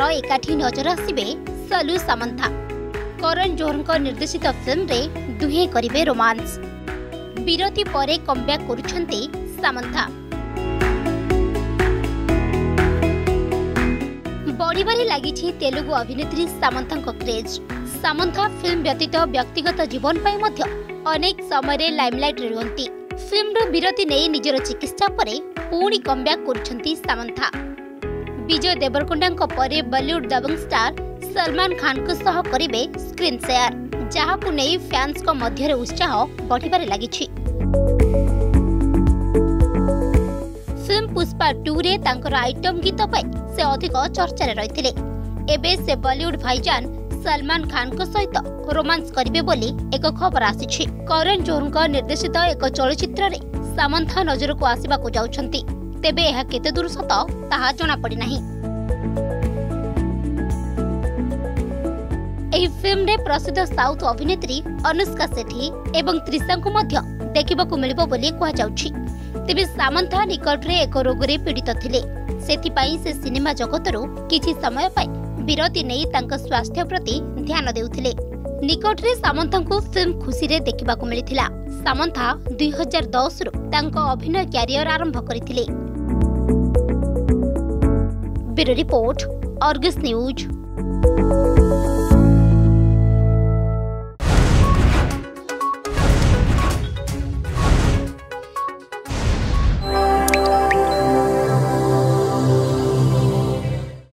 थर एकाठी नजर आसबे सालू सामंथा। करन जोहर निर्देशित फिल्म रे दुहे करिवे रोमांस। विरति परे कमबैक करुछन्ते सामंथा। बड़ीबारे लागिछि तेलुगु अभिनेत्री सामंथा क्रेज। सामंथा फिल्म व्यतीत व्यक्तिगत जीवन पाई मध्य अनेक समय लाइमलाइट रहंती। फिल्म विरति नहीं निजर चिकित्सा पर पुणी कमबैक करुछन्ती सामंथा। विजय देवरकुंडा परे बॉलीवुड दबंग स्टार सलमान खान को सह करिवे स्क्रीन शेयर, जहां को नई फैंस को मध्य उत्साह बढ़िबारे लगी। फिल्म पुष्पा 2 रे तांकर आइटम गीत से अधिक चर्चा रही। एबे से बॉलीवुड भाईजान सलमान खान को सहित रोमांस करिवे बोली एक खबर आसी। करण जोहर निर्देशित एक चलचित्र रे सामंथा नजर को आसवा को जाउछंती। तेबे यह केते दूर सत ताहा जना पड़ी नहीं। एही फिल्म रे प्रसिद्ध साउथ अभिनेत्री अनुष्का सेठी एवं त्रिशा को मध्य देखिबा को मिलिबो बोली कहा जाउछि। तेबे सामंथा निकट रे एक रोग रे पीड़ित थिले, सेथि पई से सिनेमा जगत रो किछि समय पई विरति नै तांका स्वास्थ्य प्रति ध्यान देउथिले। निकट रे सामंथा को फिल्म खुशी रे देखिबा को मिलिथिला। सामंथा 2010 रो तांका अभिनय करियर आरंभ करिथिले। Bureau report, Argus news.